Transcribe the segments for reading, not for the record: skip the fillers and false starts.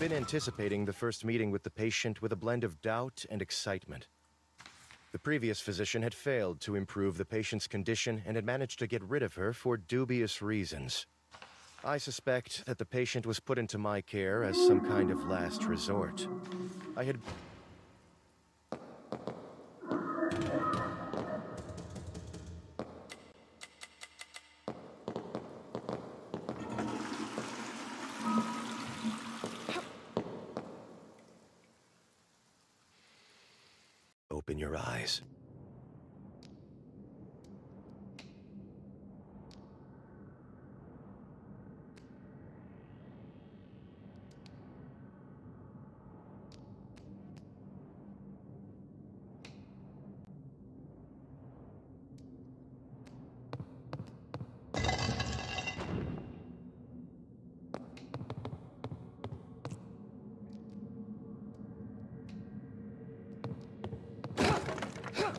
been anticipating the first meeting with the patient with a blend of doubt and excitement. The previous physician had failed to improve the patient's condition and had managed to get rid of her for dubious reasons. I suspect that the patient was put into my care as some kind of last resort. I had... Open your eyes. Huh!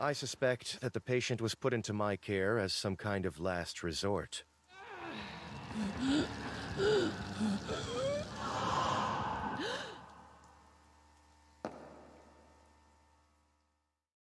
I suspect that the patient was put into my care as some kind of last resort.